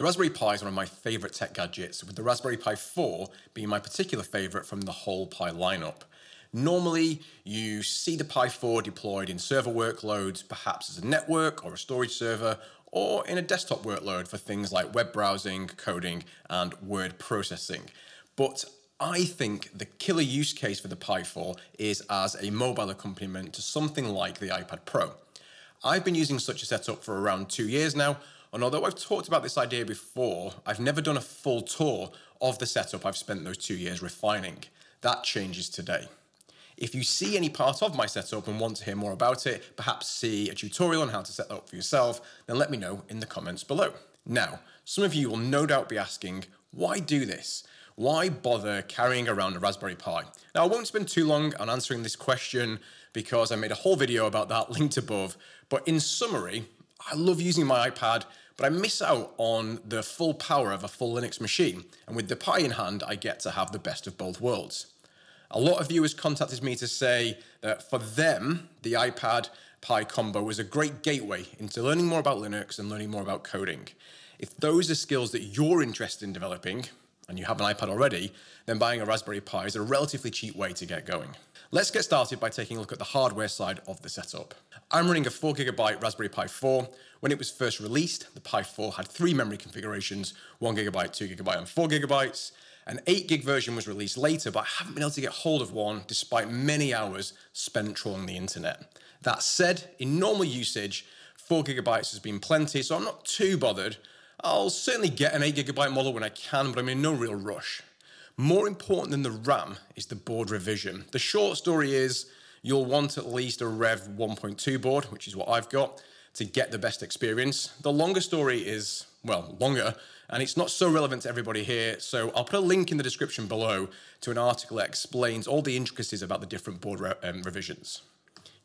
The Raspberry Pi is one of my favorite tech gadgets, with the Raspberry Pi 4 being my particular favorite from the whole Pi lineup. Normally, you see the Pi 4 deployed in server workloads, perhaps as a network or a storage server, or in a desktop workload for things like web browsing, coding, and word processing. But I think the killer use case for the Pi 4 is as a mobile accompaniment to something like the iPad Pro. I've been using such a setup for around 2 years now, and although I've talked about this idea before, I've never done a full tour of the setup I've spent those 2 years refining. That changes today. If you see any part of my setup and want to hear more about it, perhaps see a tutorial on how to set that up for yourself, then let me know in the comments below. Now, some of you will no doubt be asking, why do this? Why bother carrying around a Raspberry Pi? Now, I won't spend too long on answering this question because I made a whole video about that linked above, but in summary, I love using my iPad, but I miss out on the full power of a full Linux machine. And with the Pi in hand, I get to have the best of both worlds. A lot of viewers contacted me to say that for them, the iPad Pi combo was a great gateway into learning more about Linux and learning more about coding. If those are skills that you're interested in developing, and you have an iPad already, then buying a Raspberry Pi is a relatively cheap way to get going. Let's get started by taking a look at the hardware side of the setup. I'm running a 4GB Raspberry Pi 4. When it was first released, the Pi 4 had three memory configurations, 1GB, 2GB, and 4GB. An 8GB version was released later, but I haven't been able to get hold of one despite many hours spent trolling the internet. That said, in normal usage, 4GB has been plenty, so I'm not too bothered. I'll certainly get an 8GB model when I can, but I'm in no real rush. More important than the RAM is the board revision. The short story is you'll want at least a Rev 1.2 board, which is what I've got, to get the best experience. The longer story is, well, longer, and it's not so relevant to everybody here, so I'll put a link in the description below to an article that explains all the intricacies about the different board revisions.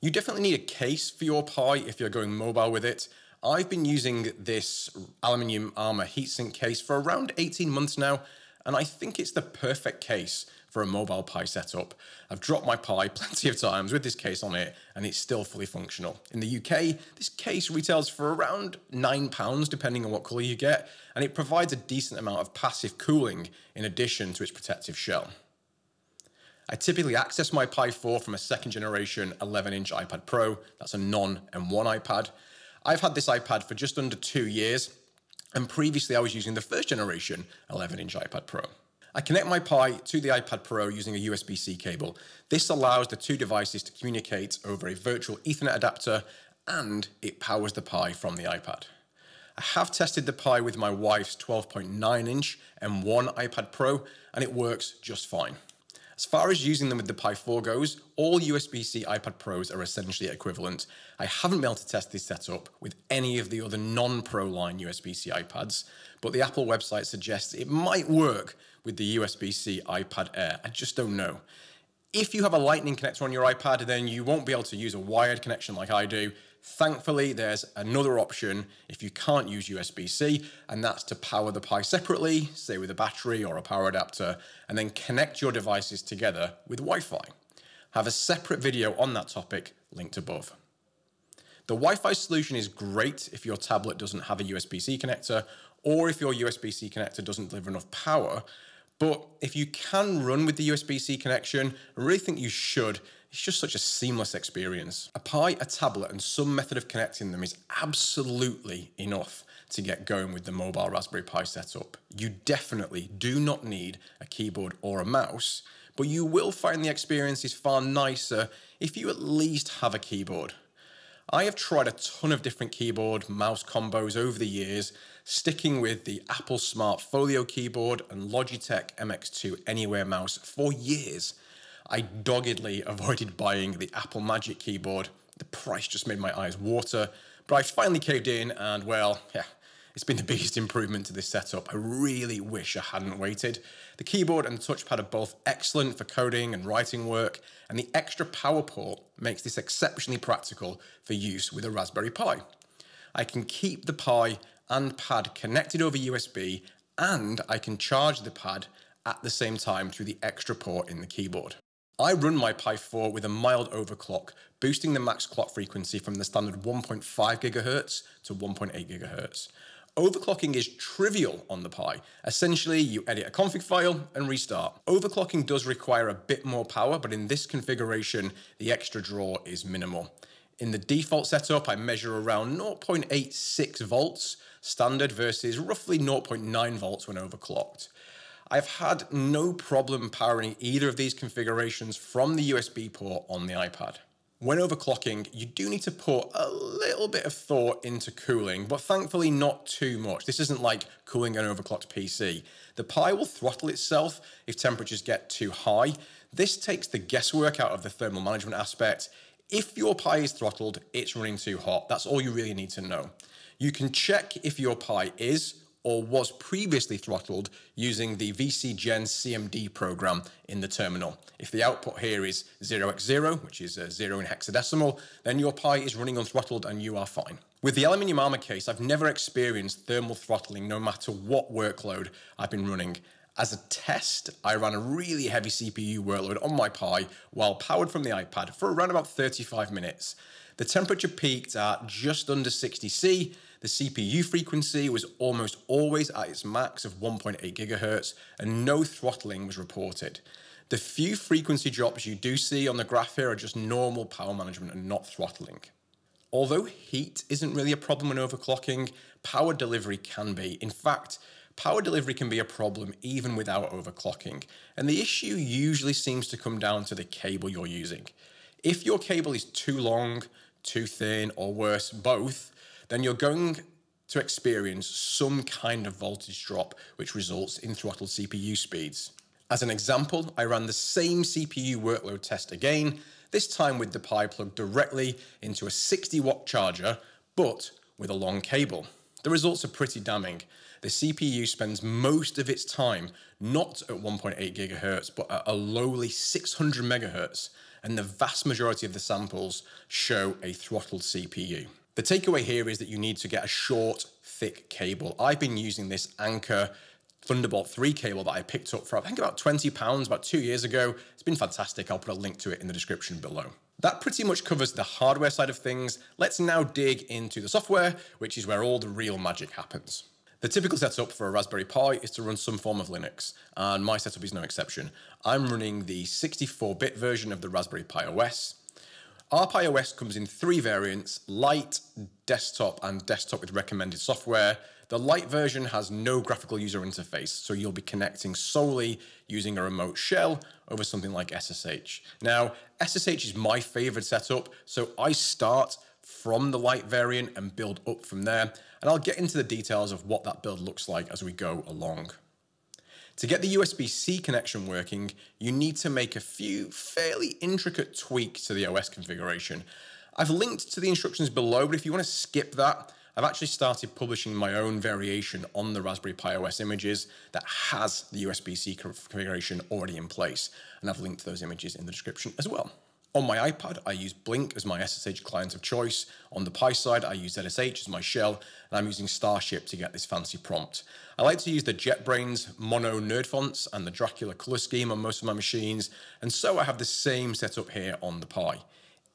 You definitely need a case for your Pi if you're going mobile with it. I've been using this aluminium Armour heatsink case for around 18 months now, and I think it's the perfect case for a mobile Pi setup. I've dropped my Pi plenty of times with this case on it, and it's still fully functional. In the UK, this case retails for around £9, depending on what color you get, and it provides a decent amount of passive cooling in addition to its protective shell. I typically access my Pi 4 from a second generation 11-inch iPad Pro. That's a non-M1 iPad. I've had this iPad for just under 2 years, and previously I was using the first generation 11-inch iPad Pro. I connect my Pi to the iPad Pro using a USB-C cable. This allows the two devices to communicate over a virtual Ethernet adapter, and it powers the Pi from the iPad. I have tested the Pi with my wife's 12.9-inch M1 iPad Pro, and it works just fine. As far as using them with the Pi 4 goes, all USB-C iPad Pros are essentially equivalent. I haven't been able to test this setup with any of the other non-Pro line USB-C iPads, but the Apple website suggests it might work with the USB-C iPad Air. I just don't know. If you have a lightning connector on your iPad, then you won't be able to use a wired connection like I do. Thankfully, there's another option if you can't use USB-C, and that's to power the Pi separately, say with a battery or a power adapter, and then connect your devices together with Wi-Fi. I have a separate video on that topic linked above. The Wi-Fi solution is great if your tablet doesn't have a USB-C connector, or if your USB-C connector doesn't deliver enough power. But if you can run with the USB-C connection, I really think you should. It's just such a seamless experience. A Pi, a tablet, and some method of connecting them is absolutely enough to get going with the mobile Raspberry Pi setup. You definitely do not need a keyboard or a mouse, but you will find the experience is far nicer if you at least have a keyboard. I have tried a ton of different keyboard mouse combos over the years, sticking with the Apple Smart Folio keyboard and Logitech MX2 Anywhere mouse for years. I doggedly avoided buying the Apple Magic Keyboard. The price just made my eyes water, but I finally caved in and, well, yeah, it's been the biggest improvement to this setup. I really wish I hadn't waited. The keyboard and touchpad are both excellent for coding and writing work, and the extra power port makes this exceptionally practical for use with a Raspberry Pi. I can keep the Pi and pad connected over USB, and I can charge the pad at the same time through the extra port in the keyboard. I run my Pi 4 with a mild overclock, boosting the max clock frequency from the standard 1.5 GHz to 1.8 GHz. Overclocking is trivial on the Pi. Essentially, you edit a config file and restart. Overclocking does require a bit more power, but in this configuration, the extra draw is minimal. In the default setup, I measure around 0.86 volts standard versus roughly 0.9 volts when overclocked. I've had no problem powering either of these configurations from the USB port on the iPad. When overclocking, you do need to put a little bit of thought into cooling, but thankfully not too much. This isn't like cooling an overclocked PC. The Pi will throttle itself if temperatures get too high. This takes the guesswork out of the thermal management aspect. If your Pi is throttled, it's running too hot. That's all you really need to know. You can check if your Pi is or was previously throttled using the VC Gen CMD program in the terminal. If the output here is 0x0, which is 0 in hexadecimal, then your Pi is running unthrottled and you are fine. With the aluminium armor case, I've never experienced thermal throttling no matter what workload I've been running. As a test, I ran a really heavy CPU workload on my Pi while powered from the iPad for around about 35 minutes. The temperature peaked at just under 60 C, the CPU frequency was almost always at its max of 1.8 gigahertz, and no throttling was reported. The few frequency drops you do see on the graph here are just normal power management and not throttling. Although heat isn't really a problem when overclocking, power delivery can be. In fact, power delivery can be a problem even without overclocking, and the issue usually seems to come down to the cable you're using. If your cable is too long, too thin, or worse, both, then you're going to experience some kind of voltage drop, which results in throttled CPU speeds. As an example, I ran the same CPU workload test again, this time with the Pi plugged directly into a 60-watt charger, but with a long cable. The results are pretty damning. The CPU spends most of its time not at 1.8 gigahertz, but at a lowly 600 megahertz, and the vast majority of the samples show a throttled CPU. The takeaway here is that you need to get a short, thick cable. I've been using this Anker Thunderbolt 3 cable that I picked up for, I think, about £20 about 2 years ago. It's been fantastic. I'll put a link to it in the description below. That pretty much covers the hardware side of things. Let's now dig into the software, which is where all the real magic happens. The typical setup for a Raspberry Pi is to run some form of Linux, and my setup is no exception. I'm running the 64-bit version of the Raspberry Pi OS. Our Pi OS comes in three variants: Lite, Desktop, and Desktop with recommended software. The Lite version has no graphical user interface, so you'll be connecting solely using a remote shell over something like SSH. Now, SSH is my favorite setup, so I start from the Lite variant and build up from there, and I'll get into the details of what that build looks like as we go along. To get the USB-C connection working, you need to make a few fairly intricate tweaks to the OS configuration. I've linked to the instructions below, but if you want to skip that, I've actually started publishing my own variation on the Raspberry Pi OS images that has the USB-C configuration already in place, and I've linked to those images in the description as well. On my iPad, I use Blink as my SSH client of choice. On the Pi side, I use ZSH as my shell, and I'm using Starship to get this fancy prompt. I like to use the JetBrains Mono Nerd fonts and the Dracula color scheme on most of my machines, and so I have the same setup here on the Pi.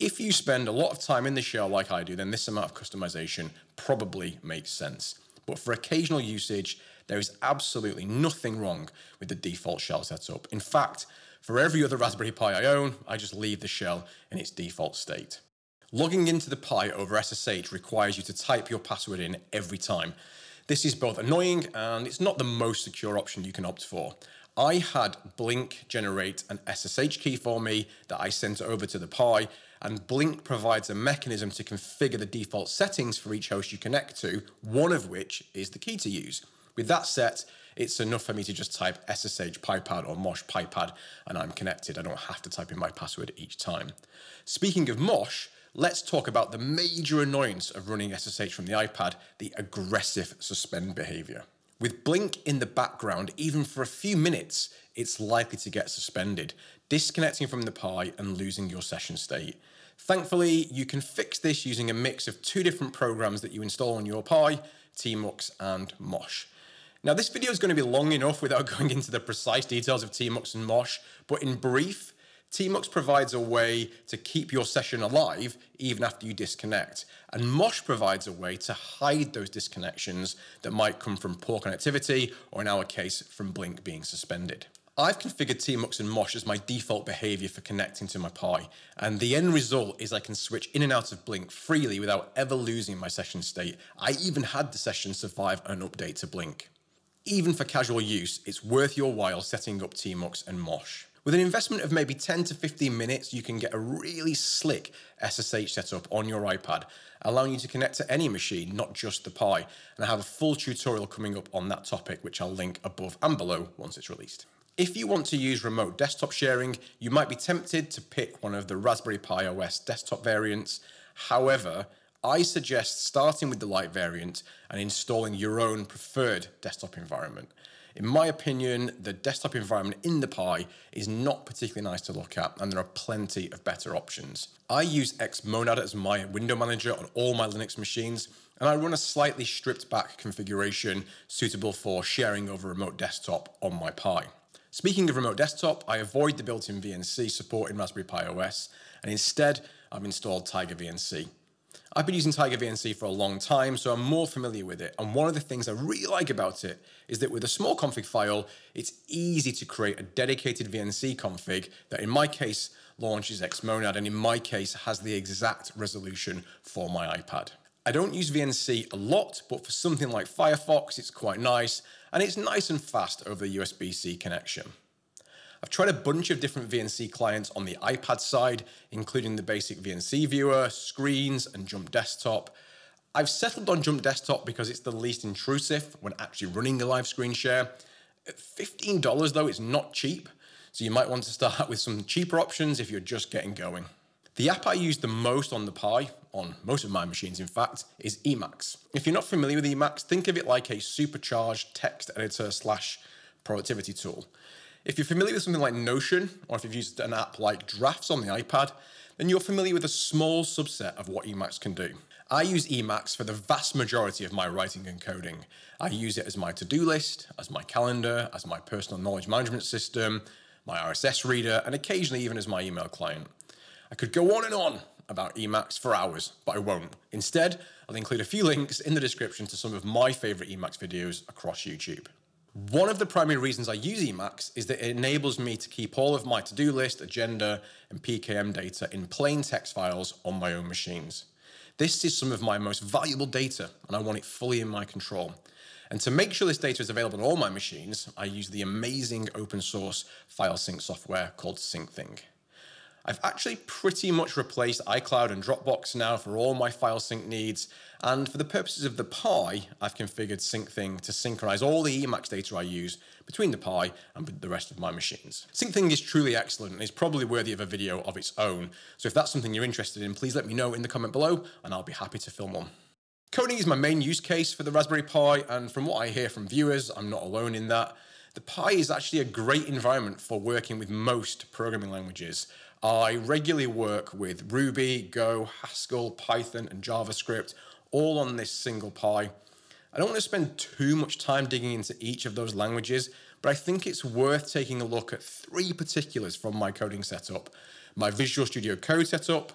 If you spend a lot of time in the shell like I do, then this amount of customization probably makes sense. But for occasional usage, there is absolutely nothing wrong with the default shell setup. In fact, for every other Raspberry Pi I own, I just leave the shell in its default state. Logging into the Pi over SSH requires you to type your password in every time. This is both annoying and it's not the most secure option you can opt for. I had Blink generate an SSH key for me that I sent over to the Pi, and Blink provides a mechanism to configure the default settings for each host you connect to, one of which is the key to use. With that set, it's enough for me to just type SSH PiPad or Mosh PiPad, and I'm connected. I don't have to type in my password each time. Speaking of Mosh, let's talk about the major annoyance of running SSH from the iPad, the aggressive suspend behavior. With Blink in the background, even for a few minutes, it's likely to get suspended, disconnecting from the Pi and losing your session state. Thankfully, you can fix this using a mix of two different programs that you install on your Pi, Tmux and Mosh. Now, this video is going to be long enough without going into the precise details of Tmux and Mosh, but in brief, Tmux provides a way to keep your session alive even after you disconnect. And Mosh provides a way to hide those disconnections that might come from poor connectivity, or in our case, from Blink being suspended. I've configured Tmux and Mosh as my default behavior for connecting to my Pi, and the end result is I can switch in and out of Blink freely without ever losing my session state. I even had the session survive an update to Blink. Even for casual use, it's worth your while setting up Tmux and Mosh. With an investment of maybe 10 to 15 minutes, you can get a really slick SSH setup on your iPad, allowing you to connect to any machine, not just the Pi. And I have a full tutorial coming up on that topic, which I'll link above and below once it's released. If you want to use remote desktop sharing, you might be tempted to pick one of the Raspberry Pi OS desktop variants. However, I suggest starting with the light variant and installing your own preferred desktop environment. In my opinion, the desktop environment in the Pi is not particularly nice to look at, and there are plenty of better options. I use Xmonad as my window manager on all my Linux machines, and I run a slightly stripped back configuration suitable for sharing over remote desktop on my Pi. Speaking of remote desktop, I avoid the built-in VNC support in Raspberry Pi OS, and instead I've installed TigerVNC. I've been using TigerVNC for a long time, so I'm more familiar with it. And one of the things I really like about it is that with a small config file, it's easy to create a dedicated VNC config that in my case launches Xmonad, and in my case has the exact resolution for my iPad. I don't use VNC a lot, but for something like Firefox, it's quite nice, and it's nice and fast over the USB-C connection. I've tried a bunch of different VNC clients on the iPad side, including the basic VNC viewer, screens, and Jump Desktop. I've settled on Jump Desktop because it's the least intrusive when actually running a live screen share. At $15 though, it's not cheap, so you might want to start with some cheaper options if you're just getting going. The app I use the most on the Pi, on most of my machines in fact, is Emacs. If you're not familiar with Emacs, think of it like a supercharged text editor / productivity tool. If you're familiar with something like Notion, or if you've used an app like Drafts on the iPad, then you're familiar with a small subset of what Emacs can do. I use Emacs for the vast majority of my writing and coding. I use it as my to-do list, as my calendar, as my personal knowledge management system, my RSS reader, and occasionally even as my email client. I could go on and on about Emacs for hours, but I won't. Instead, I'll include a few links in the description to some of my favorite Emacs videos across YouTube. One of the primary reasons I use Emacs is that it enables me to keep all of my to-do list, agenda, and PKM data in plain text files on my own machines. This is some of my most valuable data, and I want it fully in my control. And to make sure this data is available on all my machines, I use the amazing open source file sync software called Syncthing. I've actually pretty much replaced iCloud and Dropbox now for all my file sync needs. And for the purposes of the Pi, I've configured Syncthing to synchronize all the Emacs data I use between the Pi and the rest of my machines. Syncthing is truly excellent and is probably worthy of a video of its own. So if that's something you're interested in, please let me know in the comment below and I'll be happy to film one. Coding is my main use case for the Raspberry Pi, and from what I hear from viewers, I'm not alone in that. The Pi is actually a great environment for working with most programming languages. I regularly work with Ruby, Go, Haskell, Python, and JavaScript, all on this single Pi. I don't want to spend too much time digging into each of those languages, but I think it's worth taking a look at three particulars from my coding setup. My Visual Studio Code setup,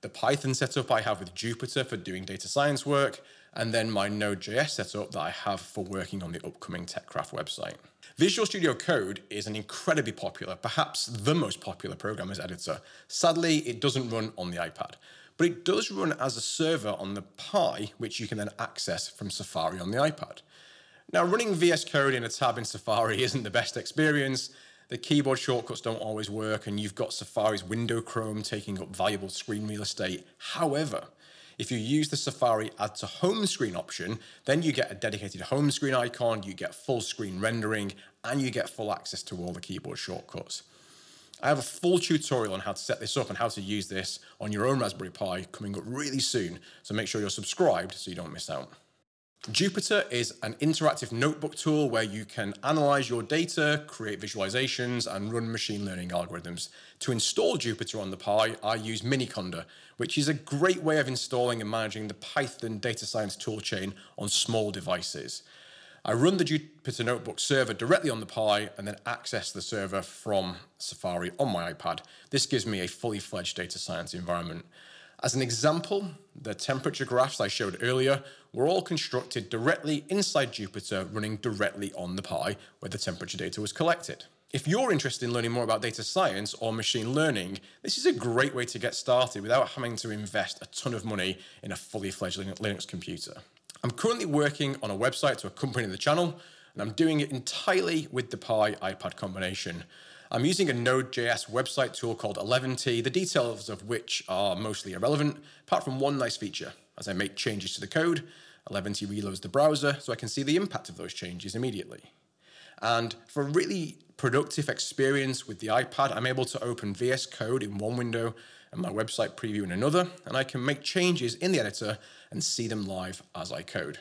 the Python setup I have with Jupyter for doing data science work, and then my Node.js setup that I have for working on the upcoming TechCraft website. Visual Studio Code is an incredibly popular, perhaps the most popular programmer's editor. Sadly, it doesn't run on the iPad, but it does run as a server on the Pi, which you can then access from Safari on the iPad. Now, running VS Code in a tab in Safari isn't the best experience. The keyboard shortcuts don't always work, and you've got Safari's window Chrome taking up valuable screen real estate. However, if you use the Safari Add to Home Screen option, then you get a dedicated home screen icon, you get full screen rendering, and you get full access to all the keyboard shortcuts. I have a full tutorial on how to set this up and how to use this on your own Raspberry Pi coming up really soon, so make sure you're subscribed so you don't miss out. Jupyter is an interactive notebook tool where you can analyze your data, create visualizations, and run machine learning algorithms. To install Jupyter on the Pi, I use Miniconda, which is a great way of installing and managing the Python data science toolchain on small devices. I run the Jupyter Notebook server directly on the Pi and then access the server from Safari on my iPad. This gives me a fully fledged data science environment. As an example, the temperature graphs I showed earlier were all constructed directly inside Jupyter, running directly on the Pi where the temperature data was collected. If you're interested in learning more about data science or machine learning, this is a great way to get started without having to invest a ton of money in a fully fledged Linux computer. I'm currently working on a website to accompany the channel, and I'm doing it entirely with the Pi iPad combination. I'm using a Node.js website tool called 11ty, the details of which are mostly irrelevant, apart from one nice feature. As I make changes to the code, 11ty reloads the browser so I can see the impact of those changes immediately. And for a really productive experience with the iPad, I'm able to open VS Code in one window and my website preview in another, and I can make changes in the editor and see them live as I code.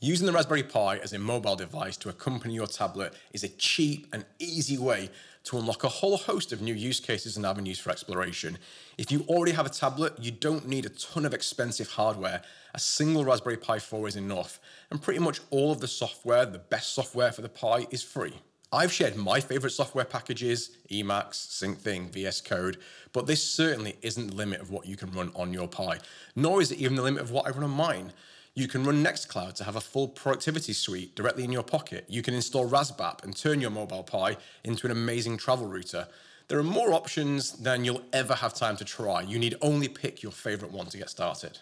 Using the Raspberry Pi as a mobile device to accompany your tablet is a cheap and easy way to unlock a whole host of new use cases and avenues for exploration. If you already have a tablet, you don't need a ton of expensive hardware. A single Raspberry Pi 4 is enough, and pretty much all of the software, the best software for the Pi, is free. I've shared my favorite software packages, Emacs, Syncthing, VS Code, but this certainly isn't the limit of what you can run on your Pi, nor is it even the limit of what I run on mine. You can run Nextcloud to have a full productivity suite directly in your pocket. You can install RasBap and turn your mobile Pi into an amazing travel router. There are more options than you'll ever have time to try. You need only pick your favorite one to get started.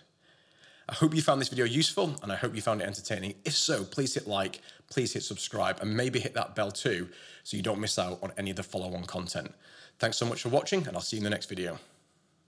I hope you found this video useful, and I hope you found it entertaining. If so, please hit like, please hit subscribe, and maybe hit that bell too so you don't miss out on any of the follow-on content. Thanks so much for watching, and I'll see you in the next video.